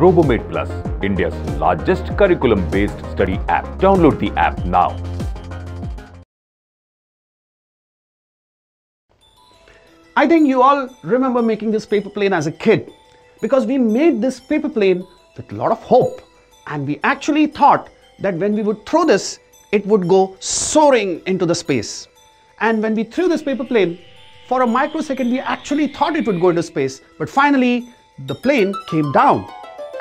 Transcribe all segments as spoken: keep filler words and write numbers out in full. Robomate+, India's largest curriculum-based study app. Download the app now. I think you all remember making this paper plane as a kid, because we made this paper plane with a lot of hope, and we actually thought that when we would throw this, it would go soaring into the space. And when we threw this paper plane, for a microsecond we actually thought it would go into space, but finally the plane came down.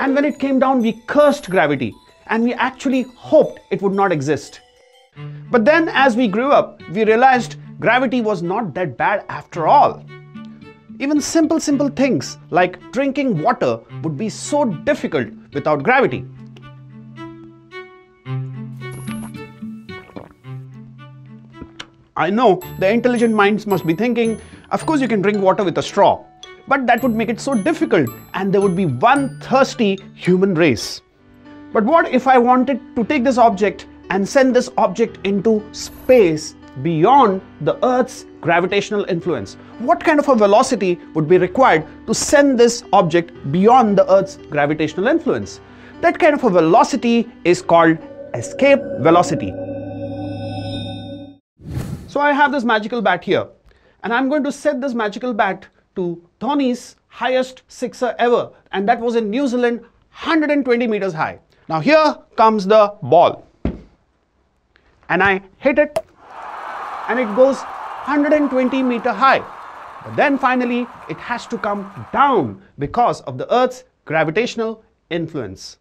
And when it came down, we cursed gravity and we actually hoped it would not exist. But then as we grew up, we realized gravity was not that bad after all. Even simple, simple things like drinking water would be so difficult without gravity. I know the intelligent minds must be thinking, of course you can drink water with a straw, but that would make it so difficult and there would be one thirsty human race. But what if I wanted to take this object and send this object into space beyond the Earth's gravitational influence? What kind of a velocity would be required to send this object beyond the Earth's gravitational influence? That kind of a velocity is called escape velocity. So I have this magical bat here, and I'm going to set this magical bat to Dhoni's highest sixer ever, and that was in New Zealand, one hundred twenty meters high. Now here comes the ball, and I hit it, and it goes one hundred twenty meter high. But then finally it has to come down because of the Earth's gravitational influence.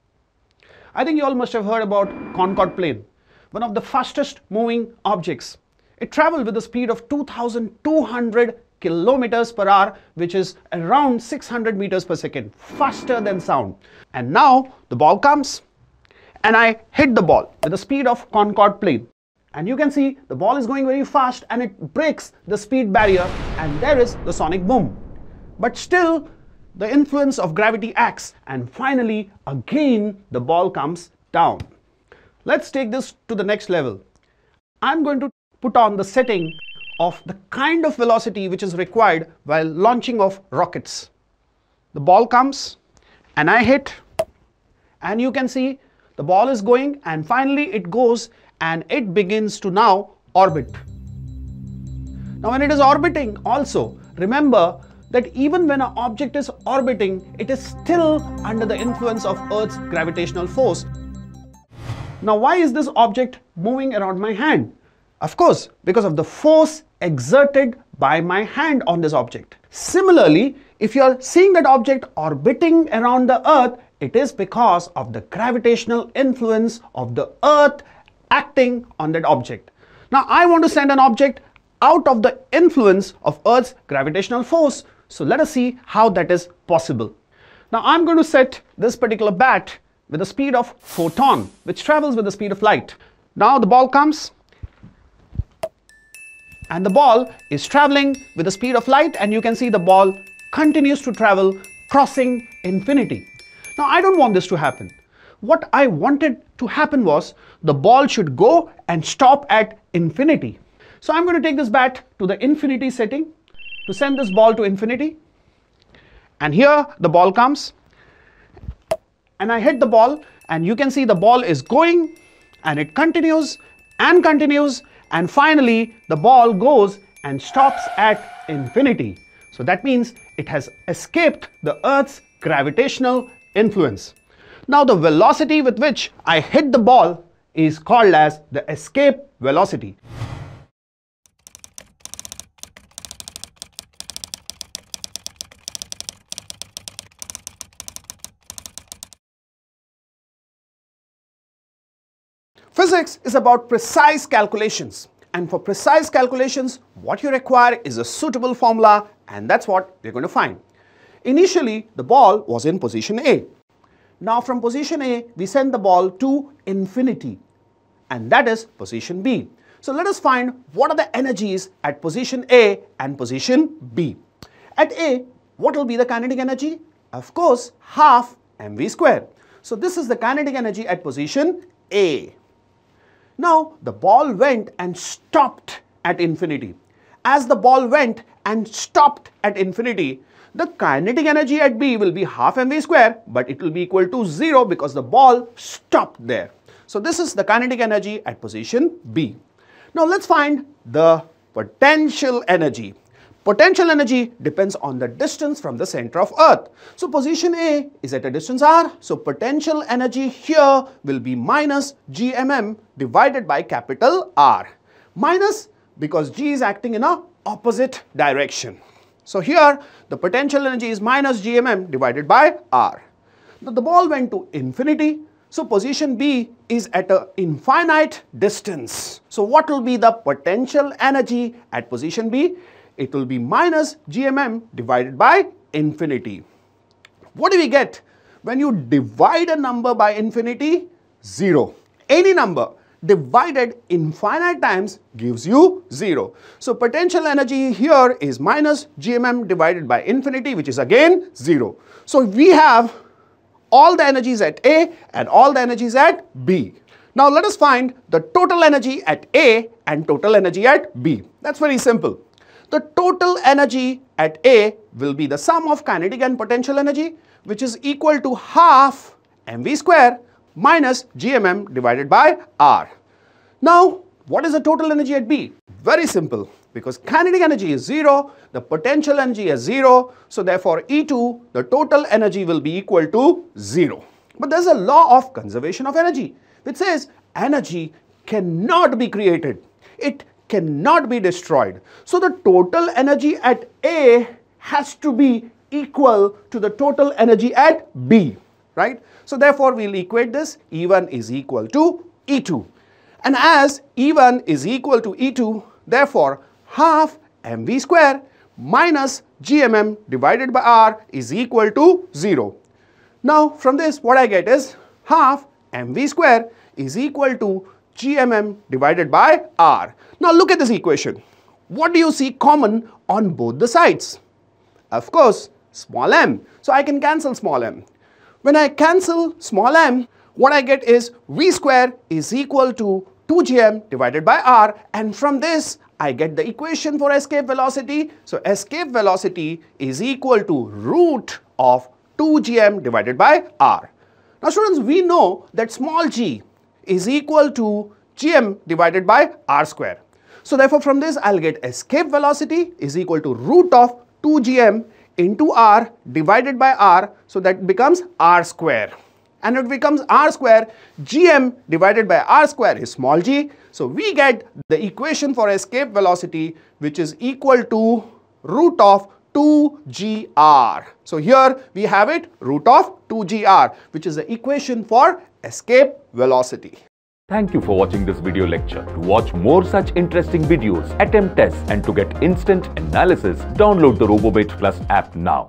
I think you all must have heard about Concorde plane, one of the fastest moving objects. It traveled with a speed of two thousand two hundred kilometers per hour, which is around six hundred meters per second, faster than sound. And now the ball comes, and I hit the ball with the speed of Concorde plane. And you can see the ball is going very fast and it breaks the speed barrier, and there is the sonic boom. But still, the influence of gravity acts, and finally, again, the ball comes down. Let's take this to the next level. I'm going to put on the setting of the kind of velocity which is required while launching of rockets. The ball comes and I hit, and you can see the ball is going, and finally it goes and it begins to now orbit. Now when it is orbiting also, remember that even when an object is orbiting, it is still under the influence of Earth's gravitational force. Now why is this object moving around my hand? Of course, because of the force exerted by my hand on this object. Similarly, if you are seeing that object orbiting around the Earth, it is because of the gravitational influence of the Earth acting on that object. Now, I want to send an object out of the influence of Earth's gravitational force. So let us see how that is possible. Now, I'm going to set this particular bat with a speed of photon, which travels with the speed of light. Now, the ball comes, and the ball is traveling with the speed of light, and you can see the ball continues to travel, crossing infinity. Now, I don't want this to happen. What I wanted to happen was the ball should go and stop at infinity. So I'm going to take this bat to the infinity setting to send this ball to infinity. And here the ball comes, and I hit the ball, and you can see the ball is going, and it continues and continues, and finally the ball goes and stops at infinity. So that means it has escaped the Earth's gravitational influence. Now the velocity with which I hit the ball is called as the escape velocity. Physics is about precise calculations, and for precise calculations what you require is a suitable formula, and that's what we're going to find. Initially the ball was in position A. Now from position A we send the ball to infinity, and that is position B. So let us find what are the energies at position A and position B. At A, what will be the kinetic energy? Of course, half mv square. So this is the kinetic energy at position A. Now the ball went and stopped at infinity. As the ball went and stopped at infinity, the kinetic energy at B will be half mv square, but it will be equal to zero because the ball stopped there. So this is the kinetic energy at position B. Now let's find the potential energy. Potential energy depends on the distance from the center of Earth. So position A is at a distance r. So potential energy here will be minus G M M divided by capital R. Minus because G is acting in a opposite direction. So here the potential energy is minus G M M divided by R. Now the ball went to infinity. So position B is at an infinite distance. So what will be the potential energy at position B? It will be minus G M M divided by infinity. What do we get when you divide a number by infinity? Zero. Any number divided infinite times gives you zero. So potential energy here is minus G M M divided by infinity, which is again zero. So we have all the energies at A and all the energies at B. Now let us find the total energy at A and total energy at B. That's very simple. The total energy at A will be the sum of kinetic and potential energy, which is equal to half mv square minus G M M divided by R. Now, what is the total energy at B? Very simple, because kinetic energy is zero, the potential energy is zero, so therefore E two, the total energy will be equal to zero. But there's a law of conservation of energy, which says energy cannot be created. It cannot be destroyed. So the total energy at A has to be equal to the total energy at B, right? So therefore we'll equate this, E one is equal to E two. And as E one is equal to E two, therefore half mv square minus G M M divided by R is equal to zero. Now from this what I get is half mv square is equal to G M M divided by R. Now look at this equation. What do you see common on both the sides? Of course, small m. So I can cancel small m. When I cancel small m, what I get is V square is equal to two G M divided by R, and from this I get the equation for escape velocity. So escape velocity is equal to root of two G M divided by R. Now students, we know that small g is equal to G M divided by R square. So therefore from this I'll get escape velocity is equal to root of two G M into R divided by R, so that becomes R square. And it becomes R square, G M divided by R square is small g. So we get the equation for escape velocity, which is equal to root of two G R. So here we have it, root of two G R, which is the equation for escape velocity. Thank you for watching this video lecture. To watch more such interesting videos, attempt tests, and to get instant analysis, download the Robomate Plus app now.